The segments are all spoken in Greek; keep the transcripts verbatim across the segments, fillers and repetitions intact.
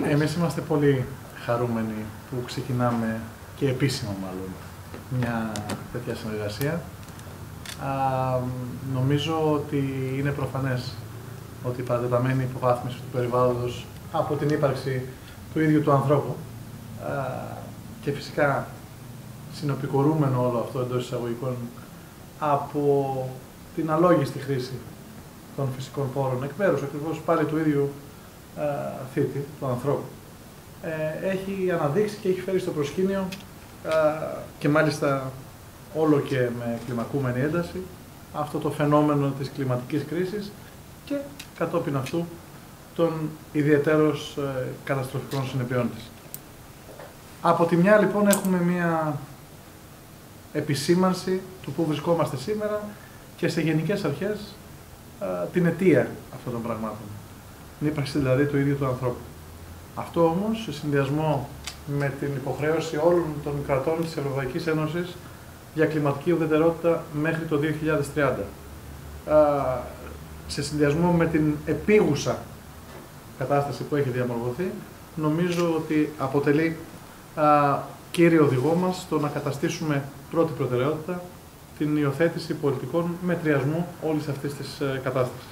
Εμείς είμαστε πολύ χαρούμενοι που ξεκινάμε και επίσημα μάλλον μια τέτοια συνεργασία. Α, νομίζω ότι είναι προφανές ότι η παρατεταμένη υποβάθμιση του περιβάλλοντος από την ύπαρξη του ίδιου του ανθρώπου α, και φυσικά συνοπικορούμενο όλο αυτό εντός εισαγωγικών από την αλόγιστη χρήση των φυσικών πόρων εκ μέρους ακριβώς πάλι του ίδιου θήτη, του ανθρώπου, έχει αναδείξει και έχει φέρει στο προσκήνιο και μάλιστα όλο και με κλιμακούμενη ένταση αυτό το φαινόμενο της κλιματικής κρίσης και κατόπιν αυτού των ιδιαιτέρως καταστροφικών συνεπειών της. Από τη μια λοιπόν έχουμε μια επισήμανση του που βρισκόμαστε σήμερα και σε γενικές αρχές την αιτία αυτών των πραγμάτων. Την ύπαρξη δηλαδή του ίδιου του ανθρώπου. Αυτό όμως, σε συνδυασμό με την υποχρέωση όλων των κρατών της Ευρωπαϊκής Ένωσης για κλιματική ουδετερότητα μέχρι το δύο χιλιάδες τριάντα, σε συνδυασμό με την επίγουσα κατάσταση που έχει διαμορφωθεί, νομίζω ότι αποτελεί κύριο οδηγό μας το να καταστήσουμε πρώτη προτεραιότητα την υιοθέτηση πολιτικών μετριασμού όλης αυτής της κατάστασης.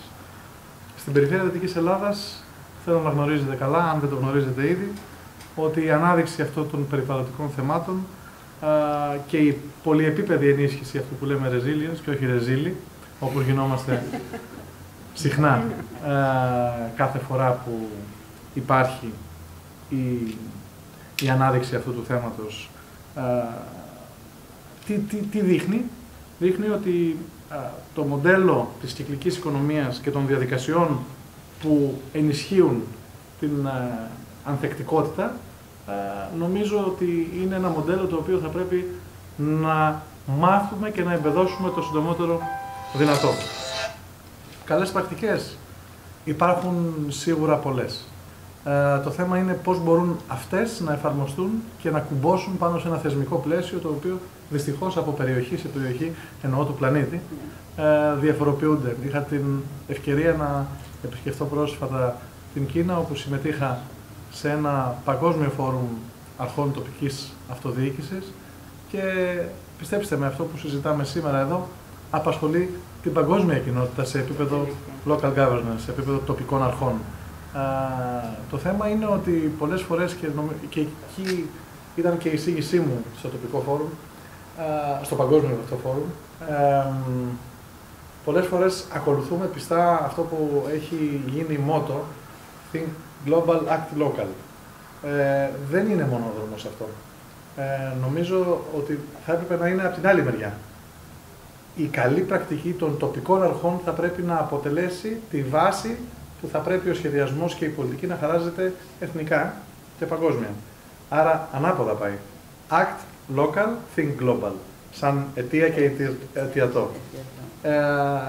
Στην περιφέρεια Δυτικής Ελλάδας, θέλω να γνωρίζετε καλά, αν δεν το γνωρίζετε ήδη, ότι η ανάδειξη αυτών των περιβαλλοντικών θεμάτων α, και η πολυεπίπεδη ενίσχυση αυτού που λέμε resilience και όχι ρεζίλι, όπως γινόμαστε συχνά α, κάθε φορά που υπάρχει η, η ανάδειξη αυτού του θέματος, α, τι, τι, τι δείχνει, δείχνει ότι το μοντέλο της κυκλικής οικονομίας και των διαδικασιών που ενισχύουν την ανθεκτικότητα, νομίζω ότι είναι ένα μοντέλο το οποίο θα πρέπει να μάθουμε και να εμπεδώσουμε το συντομότερο δυνατό. Καλές πρακτικές υπάρχουν σίγουρα πολλές. Το θέμα είναι πώς μπορούν αυτές να εφαρμοστούν και να κουμπώσουν πάνω σε ένα θεσμικό πλαίσιο το οποίο δυστυχώς από περιοχή σε περιοχή, εννοώ του πλανήτη, διαφοροποιούνται. Είχα την ευκαιρία να επισκεφτώ πρόσφατα την Κίνα, όπου συμμετείχα σε ένα παγκόσμιο φόρουμ αρχών τοπικής αυτοδιοίκησης και πιστέψτε με, αυτό που συζητάμε σήμερα εδώ απασχολεί την παγκόσμια κοινότητα σε επίπεδο local governance, σε επίπεδο τοπικών αρχών. Uh, το θέμα είναι ότι πολλές φορές, και, και εκεί ήταν και η εισήγησή μου στο τοπικό φόρουμ, uh, στο παγκόσμιο αυτό φόρουμ, uh, πολλές φορές ακολουθούμε πιστά αυτό που έχει γίνει μότο, Think Global, Act Local. Uh, δεν είναι μονόδρομος αυτό. Uh, νομίζω ότι θα έπρεπε να είναι από την άλλη μεριά. Η καλή πρακτική των τοπικών αρχών θα πρέπει να αποτελέσει τη βάση που θα πρέπει ο σχεδιασμός και η πολιτική να χαράζεται εθνικά και παγκόσμια. Άρα ανάποδα πάει. Act local, think global. Σαν αιτία και αιτιατό. Ε,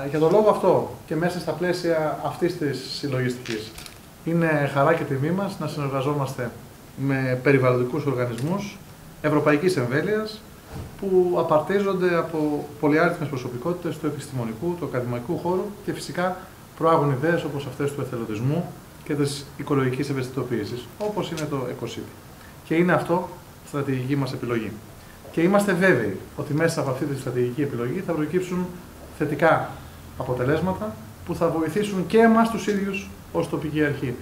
για τον λόγο αυτό και μέσα στα πλαίσια αυτής της συλλογιστικής, είναι χαρά και τιμή μας να συνεργαζόμαστε με περιβαλλοντικούς οργανισμούς ευρωπαϊκής εμβέλειας που απαρτίζονται από πολυάριθμες προσωπικότητες του επιστημονικού, του ακαδημαϊκού χώρου και φυσικά προάγουν ιδέες όπως αυτές του εθελοντισμού και της οικολογικής ευαισθητοποίησης, όπως είναι το Ecocity. Και είναι αυτό η στρατηγική μας επιλογή. Και είμαστε βέβαιοι ότι μέσα από αυτή τη στρατηγική επιλογή θα προκύψουν θετικά αποτελέσματα που θα βοηθήσουν και εμάς τους ίδιους ως τοπική αρχή,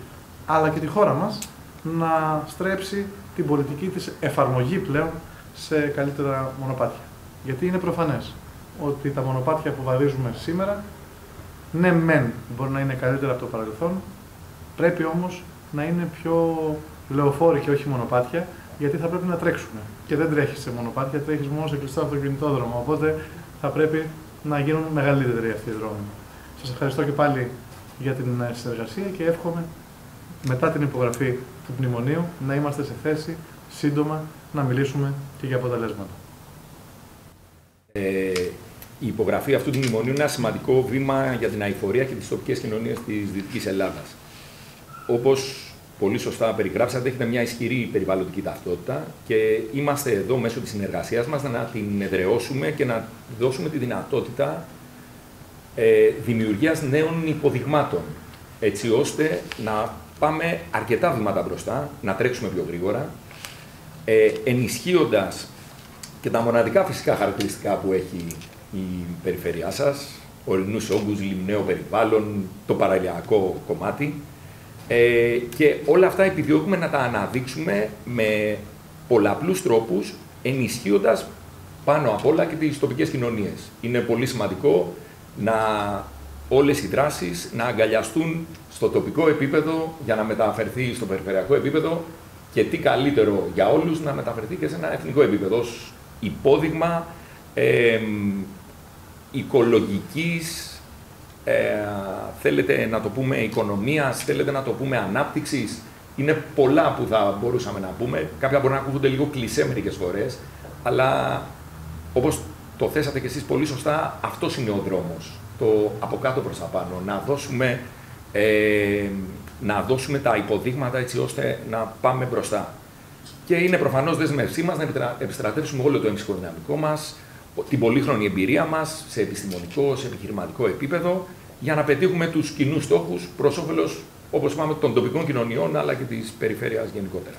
αλλά και τη χώρα μας να στρέψει την πολιτική της εφαρμογή πλέον σε καλύτερα μονοπάτια. Γιατί είναι προφανές ότι τα μονοπάτια που βαδίζουμε σήμερα, ναι, μεν μπορεί να είναι καλύτερα από το παρελθόν, πρέπει όμως να είναι πιο λεωφόροι και όχι μονοπάτια, γιατί θα πρέπει να τρέξουμε. Και δεν τρέχεις σε μονοπάτια, τρέχεις μόνο σε κλειστό αυτοκινητόδρομο. Οπότε θα πρέπει να γίνουν μεγαλύτεροι αυτοί οι δρόμοι. Σας ευχαριστώ και πάλι για την συνεργασία και εύχομαι μετά την υπογραφή του μνημονίου να είμαστε σε θέση σύντομα να μιλήσουμε και για αποτελέσματα. Ε... Η υπογραφή αυτού του μνημονίου είναι ένα σημαντικό βήμα για την αειφορία και τις τοπικές κοινωνίες της Δυτικής Ελλάδας. Όπως πολύ σωστά περιγράψατε, έχετε μια ισχυρή περιβαλλοντική ταυτότητα και είμαστε εδώ μέσω της συνεργασίας μας να την εδραιώσουμε και να δώσουμε τη δυνατότητα ε, δημιουργίας νέων υποδειγμάτων, έτσι ώστε να πάμε αρκετά βήματα μπροστά, να τρέξουμε πιο γρήγορα, ε, ενισχύοντας και τα μοναδικά φυσικά χαρακτηριστικά που έχει η περιφέρειά σας, ορεινούς όγκους, λιμναίο περιβάλλον, το παραλιακό κομμάτι, ε, και όλα αυτά επιδιώκουμε να τα αναδείξουμε με πολλαπλούς τρόπους, ενισχύοντας πάνω απ' όλα και τις τοπικές κοινωνίες. Είναι πολύ σημαντικό να όλες οι δράσεις να αγκαλιαστούν στο τοπικό επίπεδο για να μεταφερθεί στο περιφερειακό επίπεδο και τι καλύτερο για όλους να μεταφερθεί και σε ένα εθνικό επίπεδο ως υπόδειγμα ε, οικολογικής, ε, θέλετε να το πούμε οικονομίας, θέλετε να το πούμε ανάπτυξης. Είναι πολλά που θα μπορούσαμε να πούμε. Κάποια μπορεί να ακούγονται λίγο κλισέ μερικές φορές, αλλά όπως το θέσατε και εσείς πολύ σωστά, αυτός είναι ο δρόμος. Το από κάτω προς τα πάνω, να δώσουμε, ε, να δώσουμε τα υποδείγματα έτσι ώστε να πάμε μπροστά. Και είναι προφανώς δέσμευσή μας να επιστρατεύσουμε όλο το εμψυχο δυναμικό μας, την πολύχρονη εμπειρία μας σε επιστημονικό, σε επιχειρηματικό επίπεδο, για να πετύχουμε τους κοινούς στόχους προς όφελος, όπως είπαμε, των τοπικών κοινωνιών αλλά και της περιφέρειας γενικότερα.